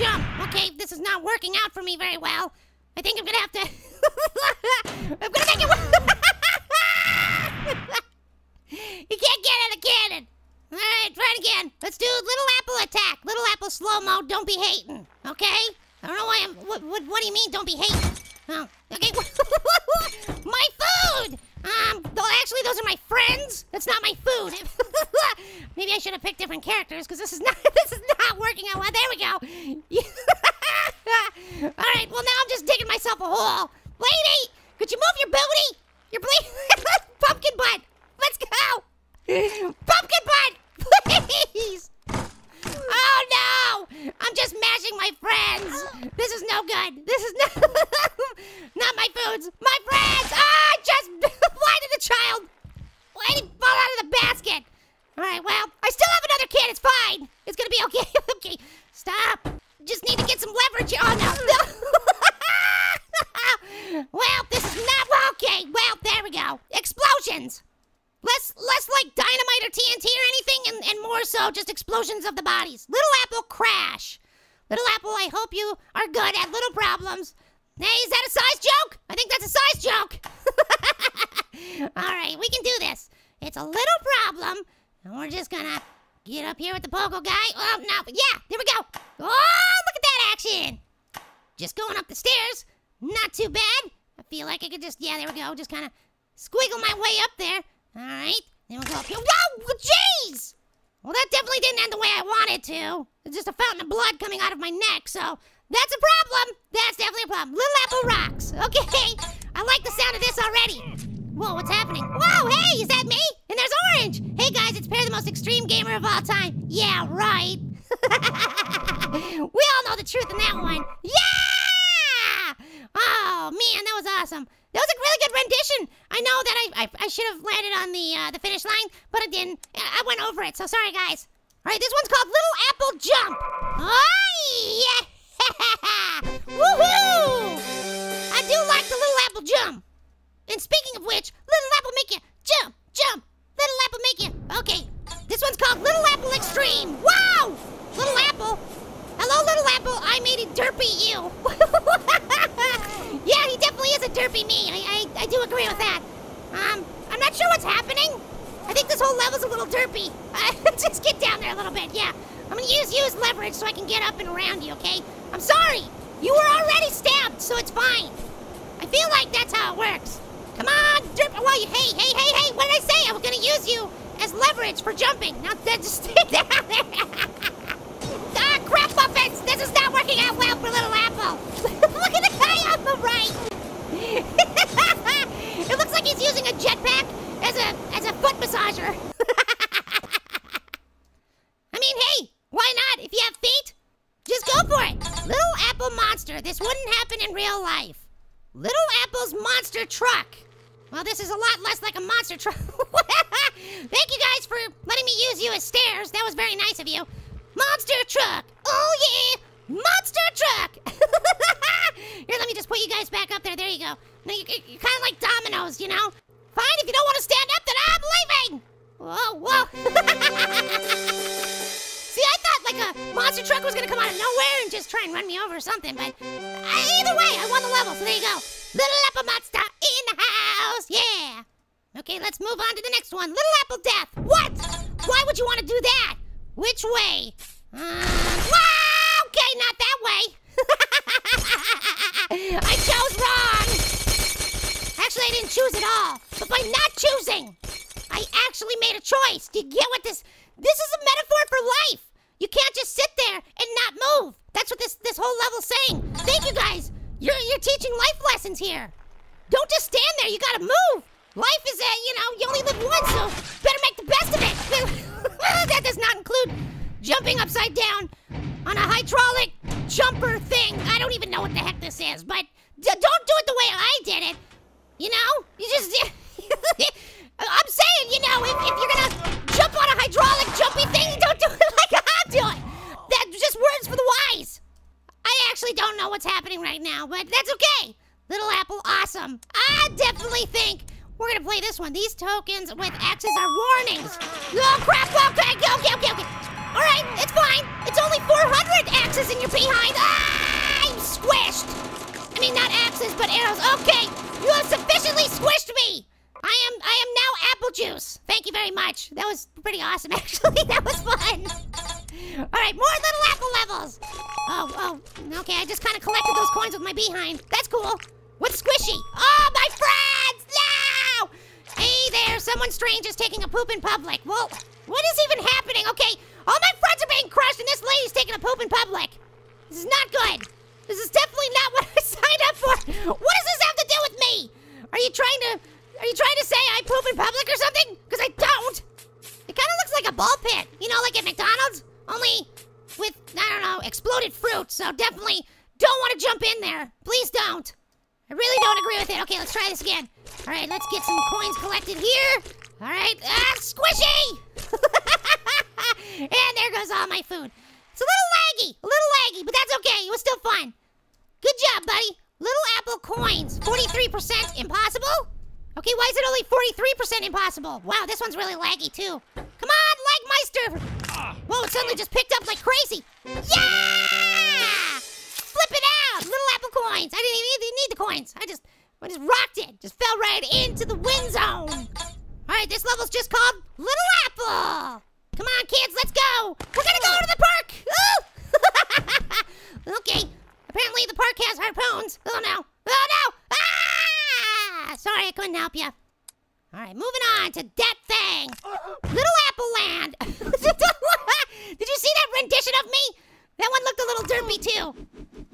jump. Okay, this is not working out for me very well. I think I'm gonna have to... I'm gonna make it work. You can't get out of cannon. All right, try it again. Let's do Little Apple attack. Little Apple slow-mo, don't be hating, okay? I don't know why I'm... What do you mean, don't be hating? Oh, okay. My food! Actually, those are my friends. That's not my food. Maybe I should have picked different characters, because this is not working out well. There we go. All right, well, now I'm just digging myself a hole. Lady, could you move your booty? You're bleeding. Pumpkin butt. Let's go. Pumpkin butt, please. Oh, no. I'm just mashing my friends. This is no good. This is not my foods. My friends. Ah, just... Why did the child... Why did he fall out of the basket? All right, well, I still have another kid. It's fine. It's going to be okay. Okay, stop. Just need to get some leverage here. Oh, no. Well, this is not... Okay, well, there we go. Explosions. Less like dynamite or TNT or anything, and more so just explosions of the bodies. Little Apple crash. Little Apple, I hope you are good at little problems. Hey, is that a size joke? I think that's a size joke. All right, we can do this. It's a little problem, and we're just gonna get up here with the pogo guy. Oh, no, yeah, there we go. Oh, look at that action. Just going up the stairs. Not too bad. I feel like I could just, yeah, there we go. Just kind of squiggle my way up there. All right, then we'll go up here. Whoa, jeez! Well, that definitely didn't end the way I wanted to. It's just a fountain of blood coming out of my neck, so that's a problem. That's definitely a problem. Little Apple rocks. Okay, I like the sound of this already. Whoa, what's happening? Whoa, hey, is that me? And there's Orange. Hey, guys, it's Pear, the most extreme gamer of all time. Yeah, right. We all know the truth in that one. Yeah! Oh, man, that was awesome. That was a really good rendition. I know that I should have landed on the finish line, but I didn't. I went over it, so sorry, guys. All right, this one's called Little Apple Jump. Oh, yeah. Woohoo! I do like the Little Apple Jump. And speaking of which, Little Apple make you jump, jump. Little Apple make you... Okay, this one's called Little Apple Extreme. Wow! Little Apple. Hello, Little Apple. I made a derpy you. Yeah, he definitely is a derpy me. I do agree with that. I'm not sure what's happening. I think this whole level's a little derpy. Just get down there a little bit, yeah. I'm gonna use leverage so I can get up and around you, okay? I'm sorry. You were already stabbed, so it's fine. I feel like that's how it works. Come on, derpy. Well, hey, what did I say? I was gonna use you as leverage for jumping. Now, just stay down there. Ah, crap buffets. This is not working out well for Little Apple. Look at the guy on the right. It looks like he's using a jetpack as a foot massager. I mean, hey, why not? If you have feet, just go for it. Little Apple Monster. This wouldn't happen in real life. Little Apple's monster truck. Well, this is a lot less like a monster truck. Thank you guys for letting me use you as stairs. That was very nice of you. Monster truck. Oh, yeah. Monster truck! Here, let me just put you guys back up there. There you go. Now, you're kind of like dominoes, you know? Fine, if you don't want to stand up, then I'm leaving! Whoa, whoa. See, I thought, like, a monster truck was going to come out of nowhere and just try and run me over or something, but either way, I won the level, so there you go. Little Apple Monster in the house, yeah! Okay, let's move on to the next one. Little Apple Death. What? Why would you want to do that? Which way? Okay, not that way. I chose wrong. Actually, I didn't choose at all. But by not choosing, I actually made a choice. Do you get what this... This is a metaphor for life. You can't just sit there and not move. That's what this whole level's saying. Thank you, guys. You're teaching life lessons here. Don't just stand there. You gotta move. Life is a, you know, you only live once, so better make the best of it. That does not include jumping upside down on a hydraulic jumper thing. I don't even know what the heck this is, but don't do it the way I did it. You know? You just... I'm saying, you know, if you're gonna jump on a hydraulic jumpy thing, don't do it like I'm doing. That's just words for the wise. I actually don't know what's happening right now, but that's okay. Little Apple, awesome. I definitely think we're gonna play this one. These tokens with X's are warnings. Oh, crap. Okay, okay, okay. All right, it's fine. behind? It's only 400 axes and you're behind. Ah, I'm squished. I mean, not axes, but arrows. Okay, you have sufficiently squished me. I am now apple juice. Thank you very much. That was pretty awesome, actually. That was fun. All right, more Little Apple levels. Oh, okay, I just kind of collected those coins with my behind. That's cool. What's squishy? Oh, my friends, no! Hey there, someone strange is taking a poop in public. Whoa, what is even happening? Okay, all my friends are being crushed and this lady's taking a poop in public. This is not good. This is definitely not what I signed up for. What does this have to do with me? Are you trying to say I poop in public or something? Because I don't. It kind of looks like a ball pit, you know, like at McDonald's, only with, I don't know, exploded fruit. So definitely don't want to jump in there. Please don't. I really don't agree with it. Okay, let's try this again. All right, let's get some coins collected here. All right, ah, squishy! And there goes all my food. It's a little laggy, but that's okay. It was still fun. Good job, buddy. Little Apple coins, 43% impossible. Okay, why is it only 43% impossible? Wow, this one's really laggy too. Come on, Lagmeister. Whoa, it suddenly just picked up like crazy. Yeah! Flip it out, Little Apple coins. I didn't even need the coins. I just rocked it. Just fell right into the win zone. All right, this level's just called Little Apple. Come on, kids, let's go. We're gonna go to the park. Ooh! Okay, apparently the park has harpoons. Oh no, oh no. Ah! Sorry, I couldn't help you. All right, moving on to that thing. Little Apple Land. Did you see that rendition of me? That one looked a little derpy too,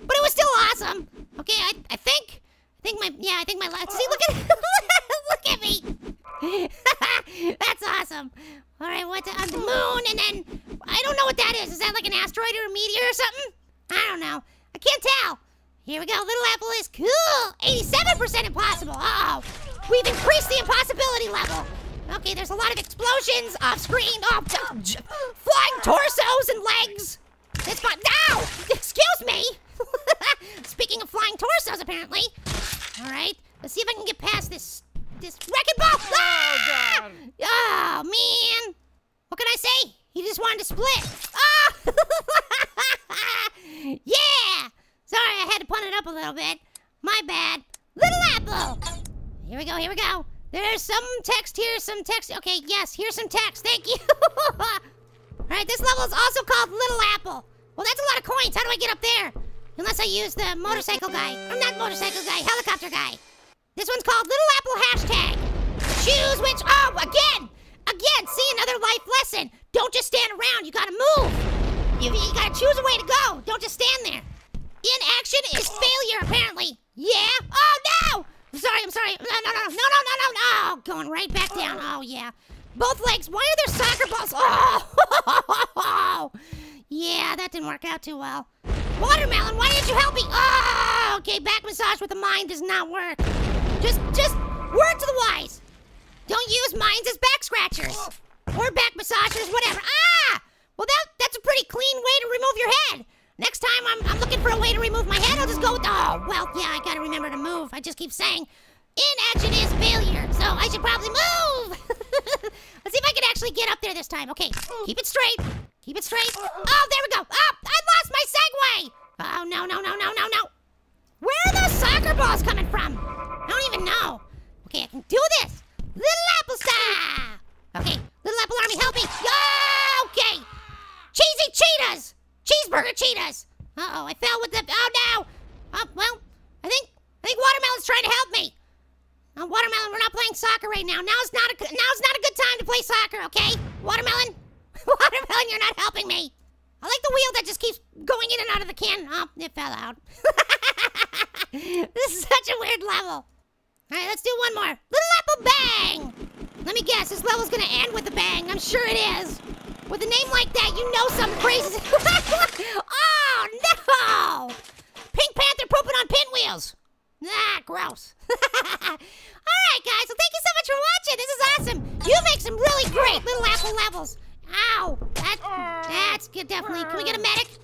but it was still awesome. Okay, I think my left. See, look at look at me. That's awesome. All right, what's on the moon? And then I don't know what that is. Is that like an asteroid or a meteor or something? I don't know. I can't tell. Here we go. Little Apple is cool. 87% impossible. Uh oh, we've increased the impossibility level. Okay, there's a lot of explosions off screen, flying torsos and legs. It's fun. Ow! Excuse me! Speaking of flying torsos, apparently. All right, let's see if I can get past this wrecking ball. Oh, ah! God. Oh, man. What can I say? He just wanted to split. Oh! Yeah! Sorry, I had to pun it up a little bit. My bad. Little Apple! Here we go, here we go. There's some text here, some text. Okay, yes, here's some text. Thank you. All right, this level is also called Little Apple. Well, that's a lot of coins. How do I get up there? Unless I use the motorcycle guy. I'm not motorcycle guy, helicopter guy. This one's called Little Apple hashtag. Choose which, oh, again, see, another life lesson. Don't just stand around, you gotta move. You gotta choose a way to go. Don't just stand there. Inaction is failure, apparently. Yeah, oh no! I'm sorry. No. Oh, going right back down, oh yeah. Both legs, why are there soccer balls? Oh, yeah, that didn't work out too well. Watermelon, why didn't you help me? Oh, okay, back massage with the mind does not work. Just word to the wise. Don't use minds as back scratchers. Or back massagers, whatever. Ah, well that's a pretty clean way to remove your head. Next time I'm looking for a way to remove my head, I'll just go with, oh, well, yeah, I gotta remember to move. I just keep saying, inaction is failure, so I should probably move. Let's see if I can actually get up there this time. Okay, keep it straight. Oh, there we go. Oh, I lost my Segway. Oh, no. Where are those soccer balls coming from? I don't even know. Okay, I can do this. Little Apple style. Okay, Little Apple Army, help me. Oh, okay. Cheesy cheetahs. Cheeseburger cheetahs. Uh-oh, I fell with the, oh, no. Oh, well, I think Watermelon's trying to help me. Oh, Watermelon, we're not playing soccer right now. Now's not a good time to play soccer, okay? Watermelon, you're not helping me. I like the wheel that just keeps going in and out of the can. Oh, it fell out. This is such a weird level. All right, let's do one more. Little Apple Bang. Let me guess, this level's gonna end with a bang. I'm sure it is. With a name like that, you know something crazy. Oh, no. Pink Panther pooping on pinwheels. Ah, gross. All right, guys. Well, thank you so much for watching. This is awesome. You make some really great Little Apple levels. Ow. That's good, definitely. Can we get a medic?